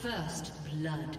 First blood.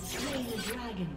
has slain the dragon.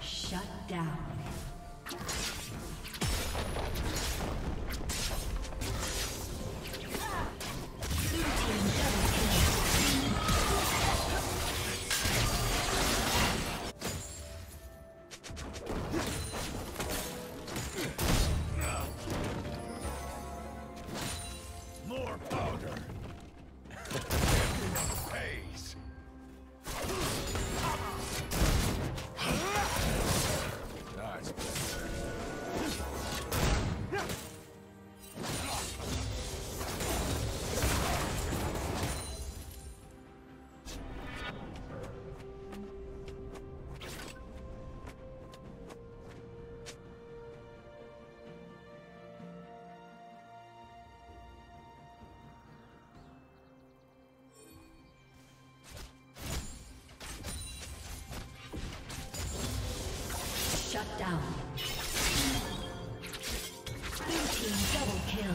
Shut down. Shut down. Blue team double kill.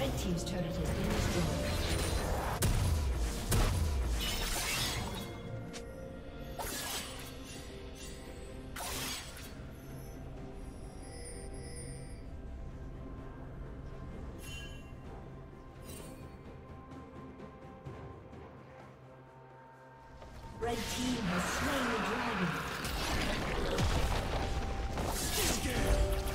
Red Team's turret has been destroyed. Red Team has slain the dragon. Red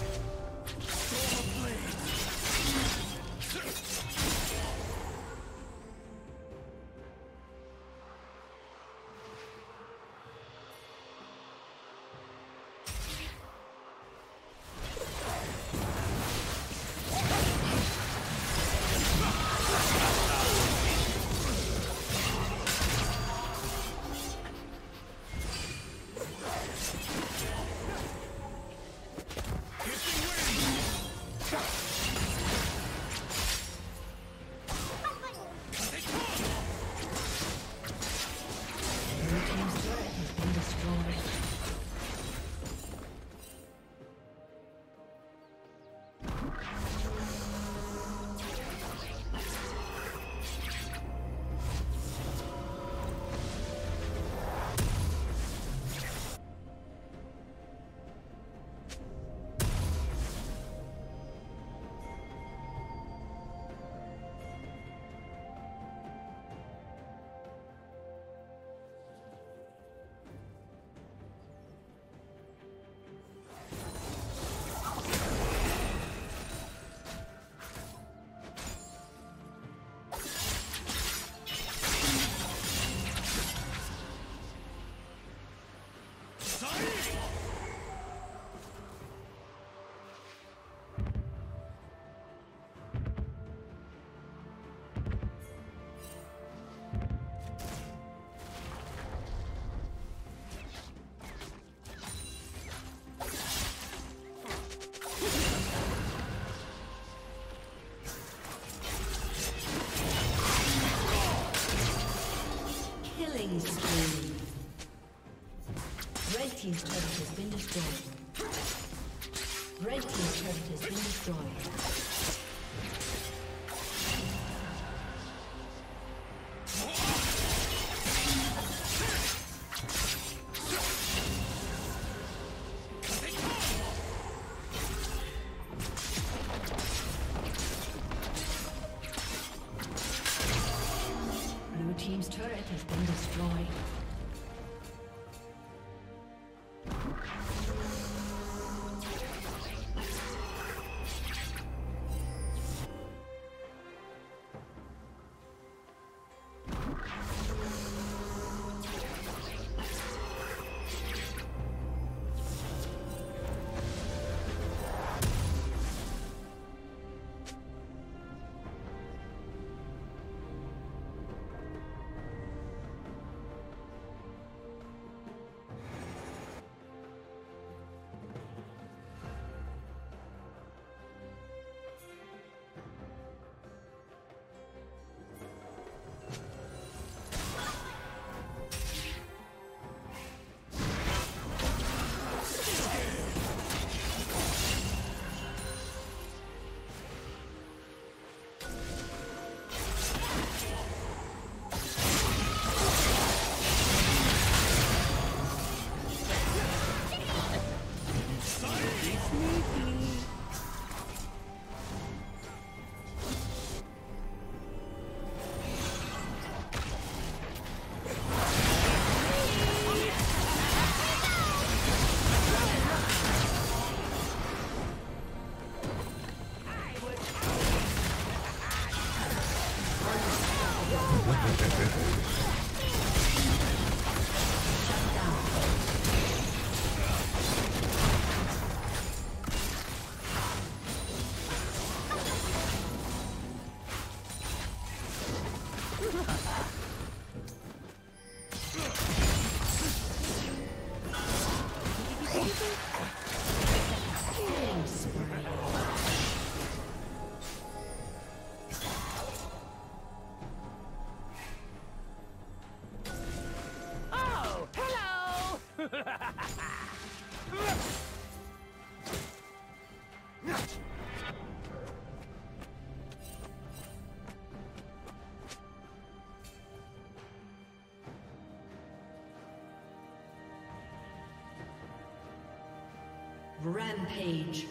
Team's turret has been destroyed. Red Team's turret has been destroyed. Rampage.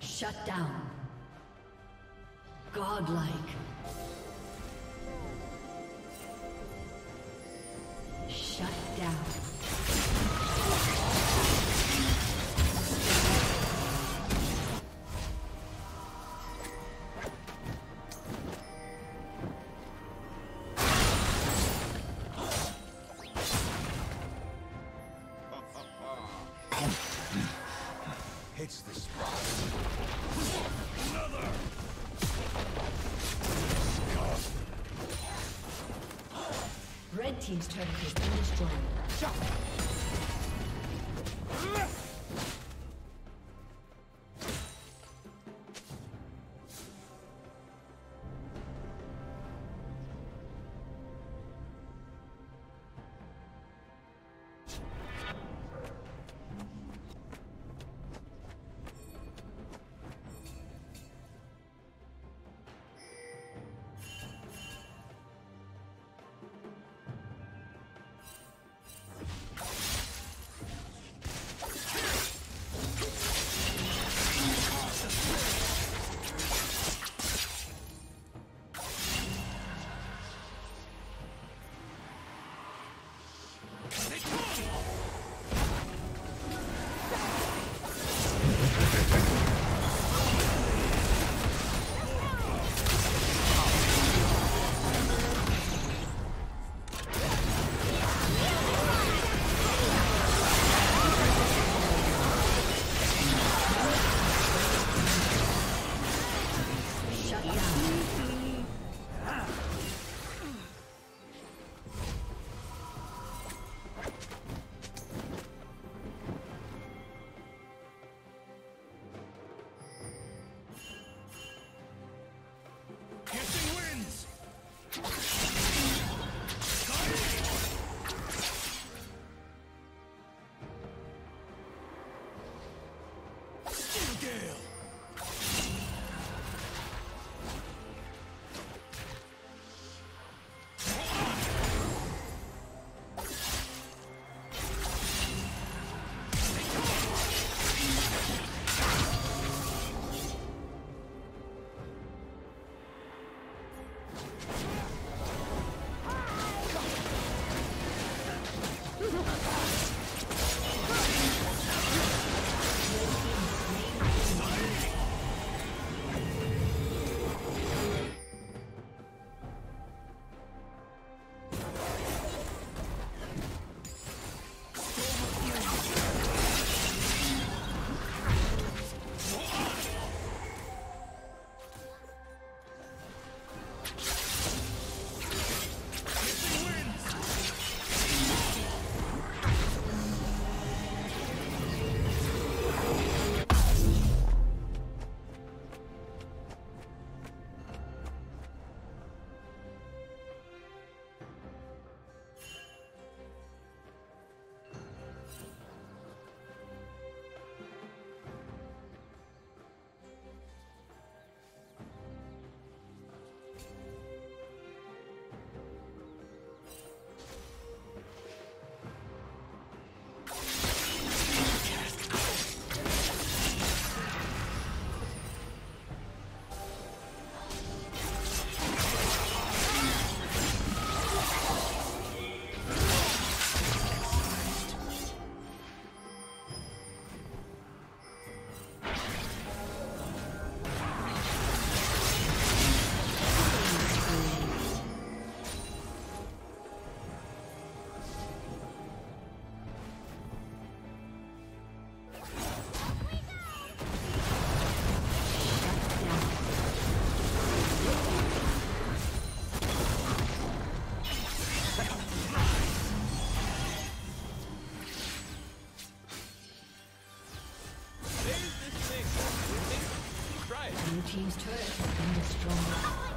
Shut down. Godlike. Shut down. Red team's turret has been destroyed. Blue team's turret has been destroyed.